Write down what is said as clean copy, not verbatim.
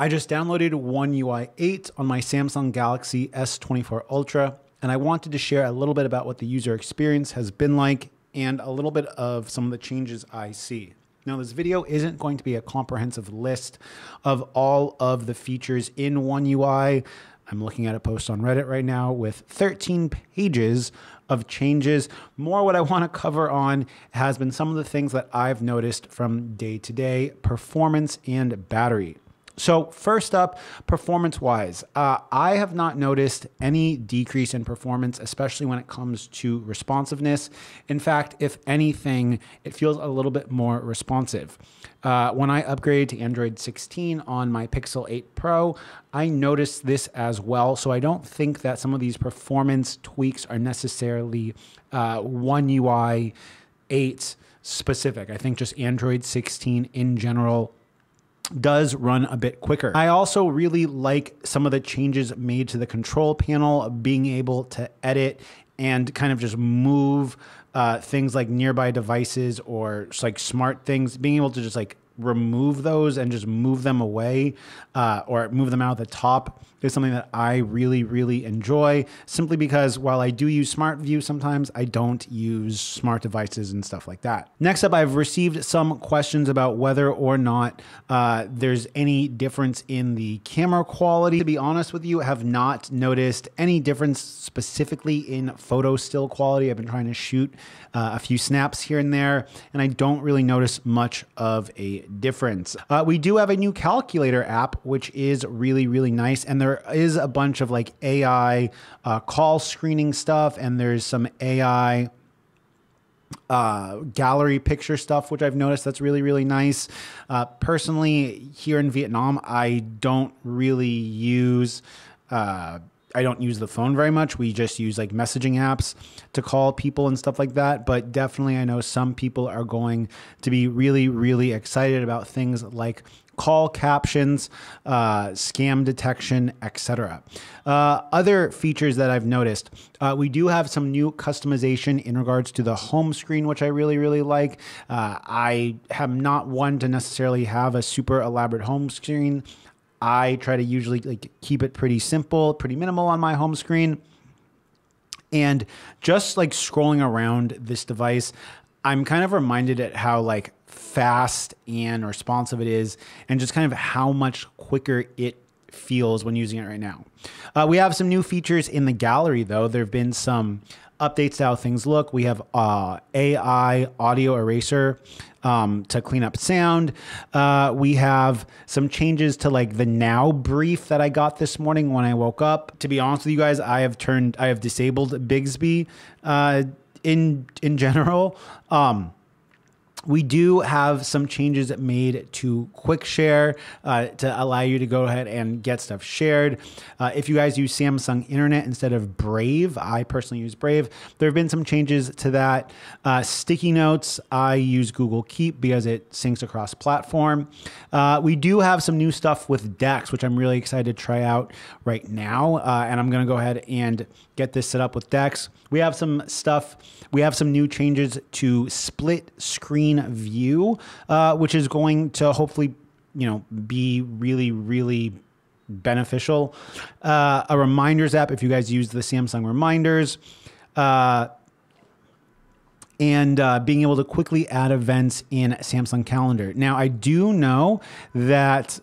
I just downloaded One UI 8 on my Samsung Galaxy S24 Ultra, and I wanted to share a little bit about what the user experience has been like and a little bit of some of the changes I see. Now, this video isn't going to be a comprehensive list of all of the features in One UI. I'm looking at a post on Reddit right now with 13 pages of changes. More what I want to cover on has been some of the things that I've noticed from day to day, performance and battery. So first up, performance-wise, I have not noticed any decrease in performance, especially when it comes to responsiveness. In fact, if anything, it feels a little bit more responsive. When I upgrade to Android 16 on my Pixel 8 Pro, I noticed this as well. So I don't think that some of these performance tweaks are necessarily One UI 8 specific. I think just Android 16 in general does run a bit quicker. I also really like some of the changes made to the control panel, being able to edit and kind of just move things like nearby devices or just like smart things, being able to just like remove those and just move them away or move them out the top is something that I really, really enjoy, simply because while I do use Smart View sometimes, I don't use smart devices and stuff like that. Next up, I've received some questions about whether or not there's any difference in the camera quality. To be honest with you, I have not noticed any difference specifically in photo still quality. I've been trying to shoot a few snaps here and there, and I don't really notice much of a difference. We do have a new calculator app, which is really, really nice. And there is a bunch of like AI call screening stuff, and there's some AI gallery picture stuff, which I've noticed that's really, really nice. Personally, here in Vietnam, I don't really use the phone very much. We just use like messaging apps to call people and stuff like that. But definitely I know some people are going to be really, really excited about things like call captions, scam detection, etc. Other features that I've noticed, we do have some new customization in regards to the home screen, which I really, really like. I am not one to necessarily have a super elaborate home screen. I try to usually like keep it pretty simple, pretty minimal on my home screen. And just like scrolling around this device, I'm kind of reminded at how like fast and responsive it is, and just kind of how much quicker it feels when using it right now. We have some new features in the gallery though. There have been some updates to how things look. We have AI audio eraser to clean up sound. We have some changes to like the Now brief that I got this morning when I woke up. To be honest with you guys, I have disabled Bixby in general. We do have some changes made to Quick Share to allow you to go ahead and get stuff shared. If you guys use Samsung Internet instead of Brave, I personally use Brave. There have been some changes to that. Sticky notes, I use Google Keep because it syncs across platform. We do have some new stuff with Dex, which I'm really excited to try out right now. And I'm going to go ahead and get this set up with Dex. We have some stuff. We have some new changes to split screen view, which is going to hopefully, you know, be really, really beneficial. A reminders app, if you guys use the Samsung reminders, and being able to quickly add events in Samsung Calendar. Now, I do know that